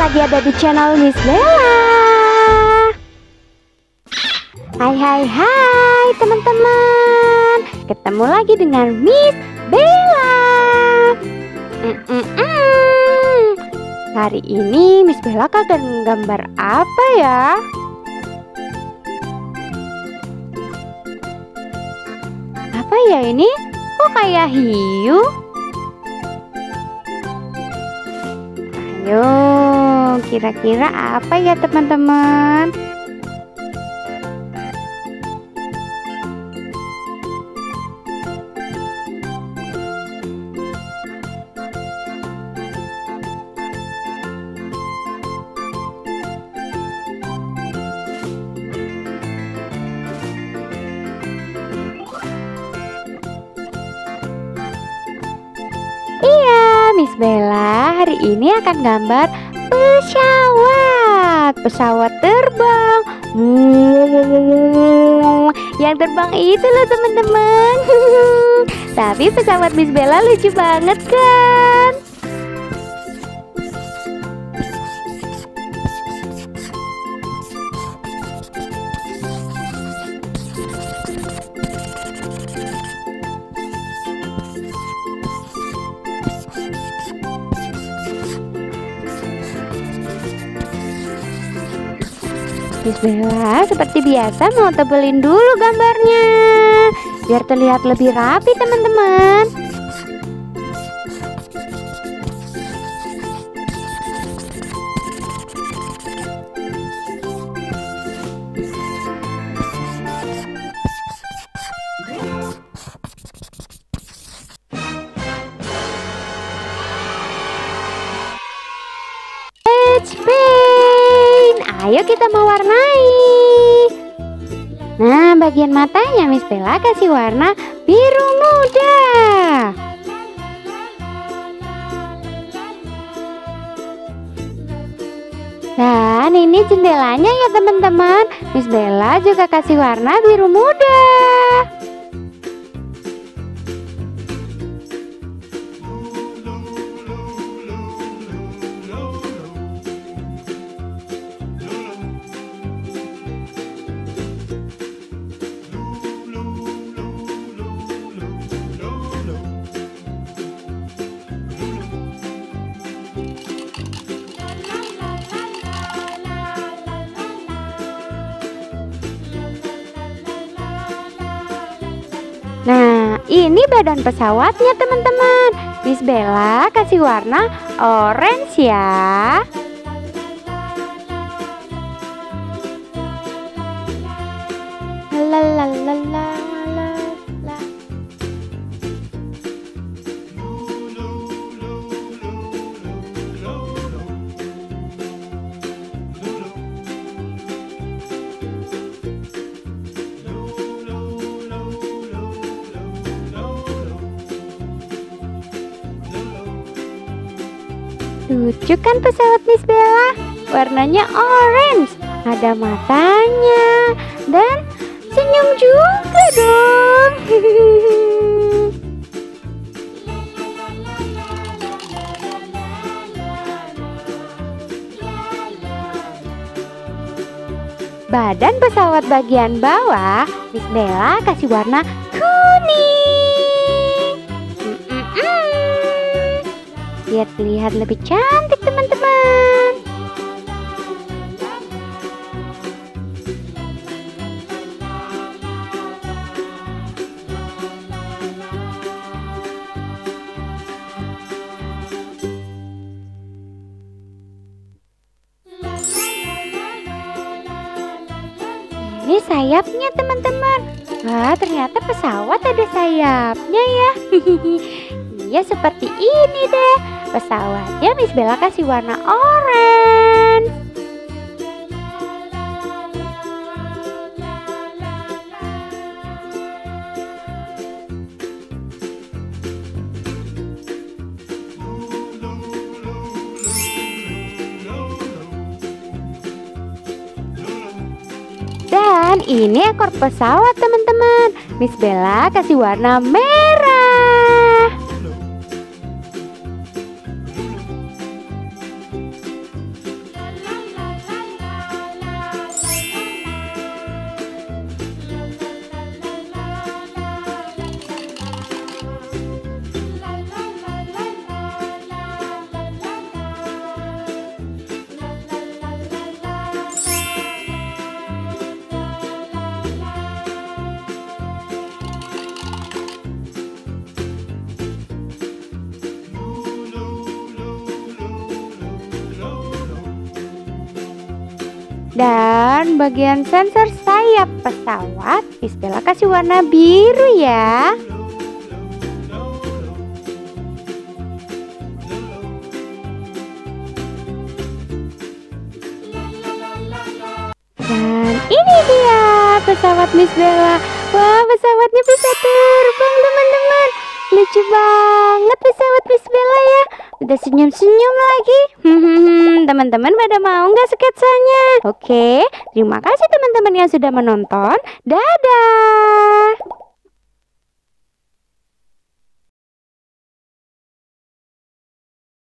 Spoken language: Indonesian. lagi ada di channel Miss Bella. Hai teman-teman, ketemu lagi dengan Miss Bella. Hari ini Miss Bella akan menggambar apa ya? Apa ya ini? Kok kayak hiu? Ayo, kira-kira apa ya teman-teman? Miss Bella hari ini akan gambar pesawat terbang. Yang terbang itu loh teman-teman. Tapi pesawat Miss Bella lucu banget kan? Miss Bella seperti biasa mau tebelin dulu gambarnya biar terlihat lebih rapi teman-teman. Ayo kita mewarnai. Nah, bagian matanya Miss Bella kasih warna biru muda. Dan ini jendelanya ya teman-teman. Miss Bella juga kasih warna biru muda. Nah, ini badan pesawatnya teman-teman. Miss Bella kasih warna orange ya. Lucu kan pesawat Miss Bella? Warnanya orange, ada matanya, dan senyum juga dong. Badan pesawat bagian bawah Miss Bella kasih warna kuning. Biar terlihat lebih cantik teman-teman. Ini sayapnya teman-teman. Wah, ternyata pesawat ada sayapnya ya. Iya seperti ini deh. Pesawatnya Miss Bella kasih warna orange. Dan ini ekor pesawat teman-teman. Miss Bella kasih warna merah. Dan bagian sensor sayap pesawat, Miss Bella kasih warna biru ya. Dan ini dia pesawat Miss Bella. Wah, pesawatnya bisa terbang teman-teman. Lucu banget pesawat Miss Bella ya. Udah senyum-senyum lagi. Teman-teman pada mau nggak sketsanya? Oke, terima kasih teman-teman yang sudah menonton. Dadah.